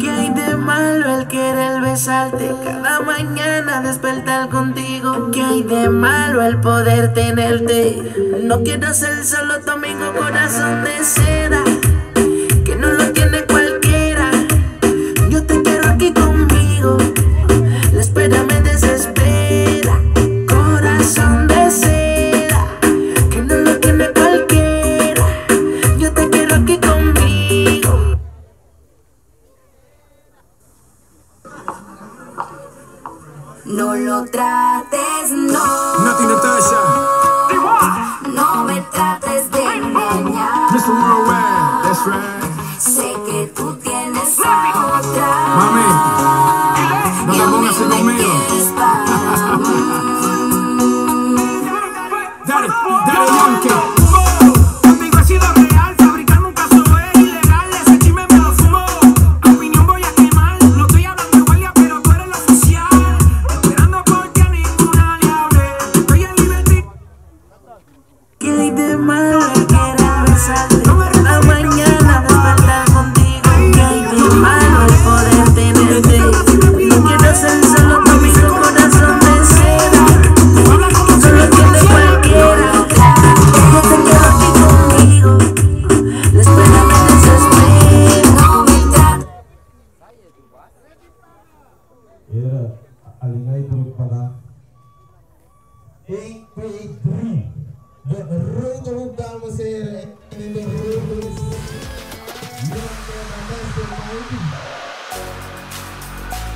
¿Qué hay de malo el querer besarte? Cada mañana despertar contigo. ¿Qué hay de malo el poder tenerte? No quiero ser solo tu amigo, corazón de seda, que no lo tiene cualquiera. Yo te quiero aquí conmigo, la espera me desespera. Corazón de seda, que no lo tiene cualquiera. Yo te quiero aquí conmigo. No lo trates, no. Nothing, Natasha. No me trates de engañar. Mr. Worldwide, that's right. Sé que tú tienes a otra. Mami, no te pongas conmigo. Dale, dale, monkey.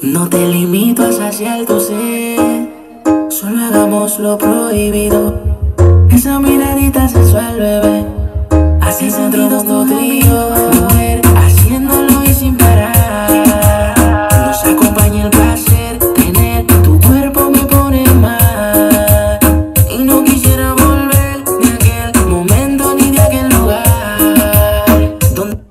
No te limito a saciar tu sed, solo hagamos lo prohibido. Esa miradita sensual, bebé, así se entró todo tú y yo, mujer, haciéndolo y sin parar. Que nos acompañe el placer, tener tu cuerpo me pone mal. Y no quisiera volver ni aquel momento ni de aquel lugar donde...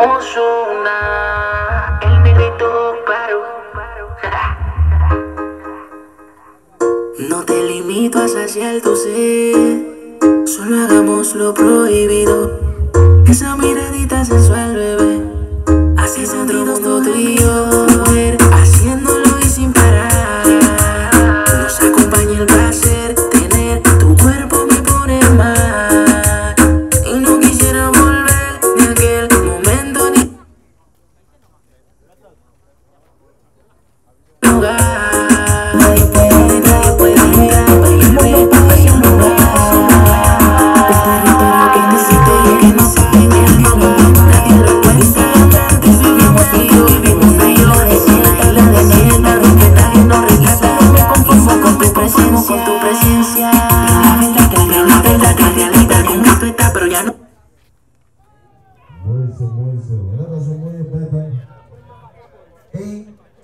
Ozuna, el negrito paro. No te limito a saciar tu sed, solo hagamos lo prohibido. Esa miradita sensual, bebé, así se entró todo tú y yo, mujer, haciéndolo y sin parar. Que nos acompañe el placer, tener tu cuerpo me pone mal. Nadie lo puede.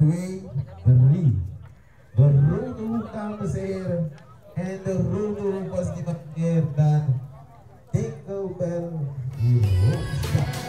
twee, drie. De rode hoek, dames en heren. En de rode hoek was niemand meer dan Dinkelbell Hoekstra.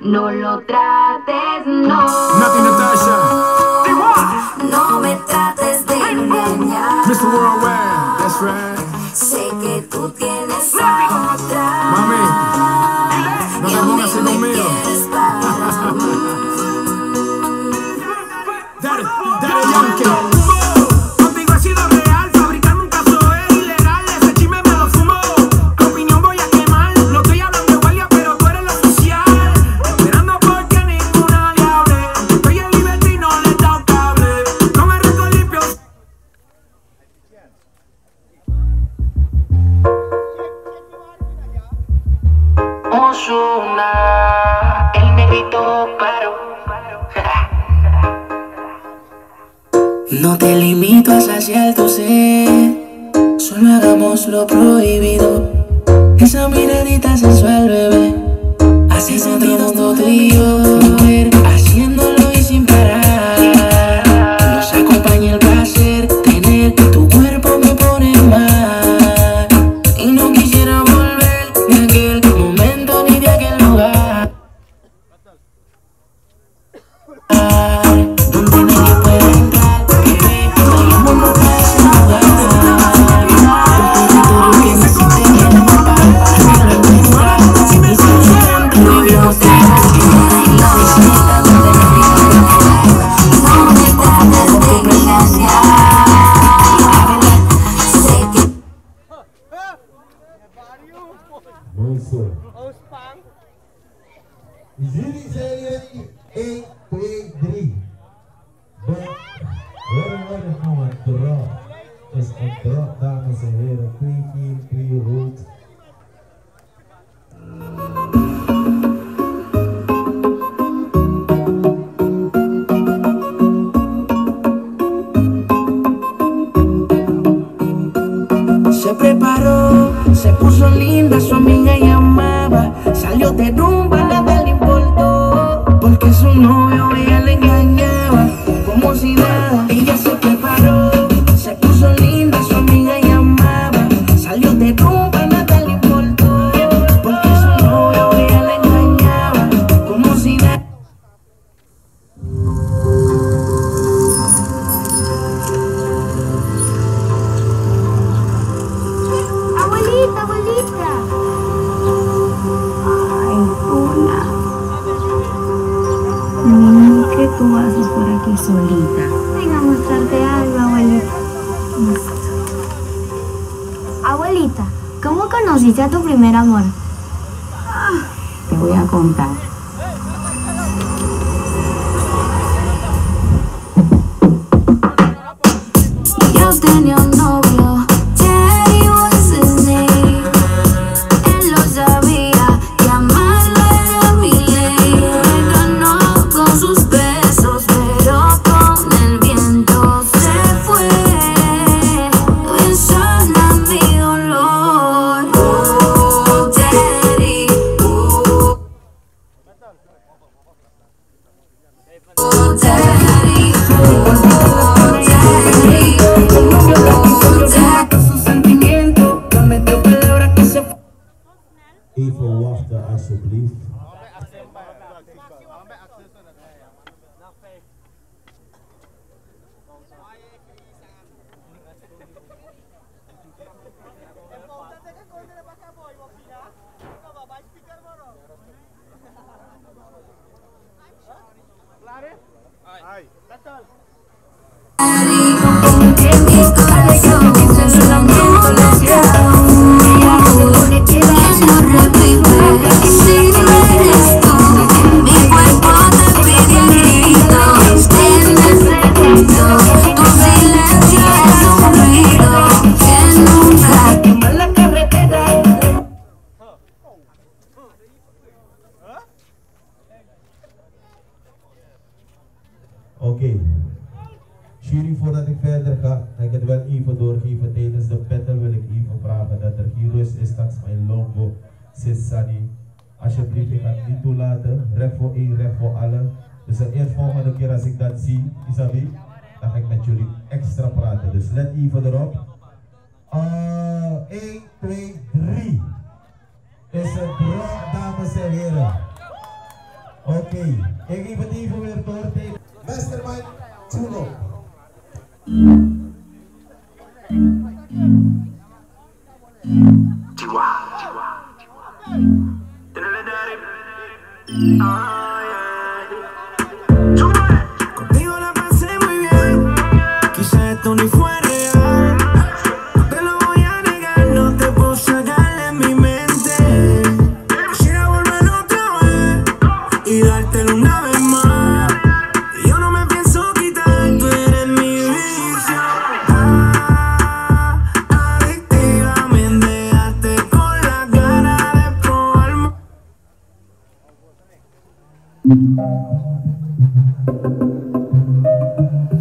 No lo trates, no. Nothing, Natasha. No me trates de engañar. Mr. Worldwide, that's right. Sé que tú tienes a otra. Mami, no te pongas así conmigo. Dale, Yankee. El negrito paro. No te limito a saciar tu sed, solo hagamos lo prohibido. Esa miradita sensual, bebé, así sentimos todo tú y yo, mujer, haciéndolo y sin parar. Nos acompaña el placer, tener tu cuerpo me pone mal y no quisiera volver ni aquel. Jullie zijn jullie 1, 2, 3. We worden gewoon drop. Het is een drop, dames en heren. 3, 4, 3, rood. Se preparó, se puso linda, su amiga llamaba, salió de rumba, nada le importó, porque su novio ella le engañaba, como si nada. Ella se preparó, se puso linda, su amiga llamaba, salió de rumba, nada le importó, porque su novio ella le engañaba, como si nada. Tú haces por aquí solita. Venga a mostrarte algo, abuelita. Abuelita, ¿cómo conociste a tu primer amor? Te voy a contar. Yo tenía un novio. Even wachten alsjeblieft. We're Okay. Jury, voordat ik verder ga, ik het wel even doorgeven. Tijdens de battle wil ik even vragen dat er hier rust is. Straks mijn logo zit Sani. Alsjeblieft, ik ga het niet toelaten. Recht voor één, recht voor allen. Dus de eerstvolgende keer als ik dat zie, Isabi, dan ga ik met jullie extra praten. Dus let even erop. 1, 2, 3. Is het rond, dames en heren. Oké, ik geef het even weer door tegen Mastermind Tsuno. Conmigo la pasé muy bien. Quizá esto ni fue real. Te lo voy a negar, no te puedo sacar en mi mente. Quisiera volver otra vez y dártelo una vez más. Yo no me pienso quitar, tú eres mi vicio. Adictiva, me dejaste con la cara de probarme.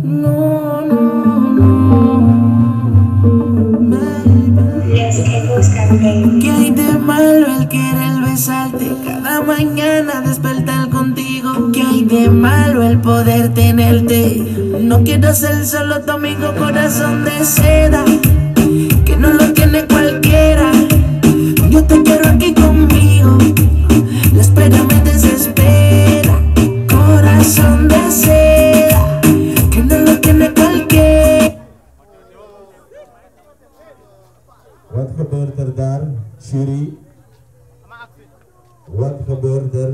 No, no, no, baby. Yes, que buscan. ¿Qué hay de malo al querer besarte? Cada mañana despertar contigo. ¿Qué hay de malo el poder tenerte? No quiero ser solo tu amigo, corazón de seda, que no lo tiene cualquiera. Yo te quiero aquí conmigo. La espera me desespera. Corazón de seda, que no lo tiene cualquier. Wat gebeurt er daar, Jury? Wat gebeurt er?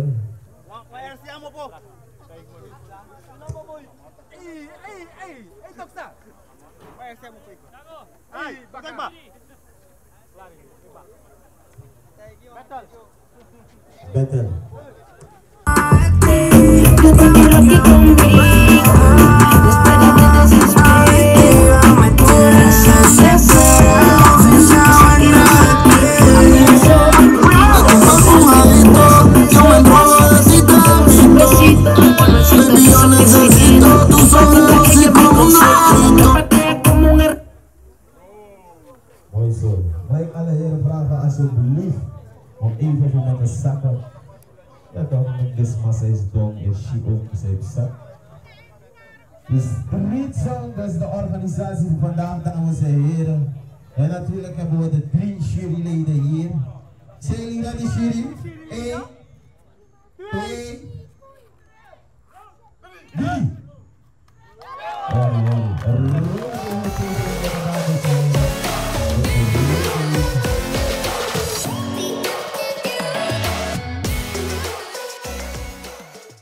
Better. Mooi zo. Mag ik alle heren vragen alsjeblieft om even met de zakken. Ja, dan moet deze massa is dom en she ook zijn zak. Dus Rietzang, dat is de organisatie van vandaag, dames en heren. En natuurlijk hebben we de 3 juryleden hier. Zijn jullie naar de jury? 1, 2, 3.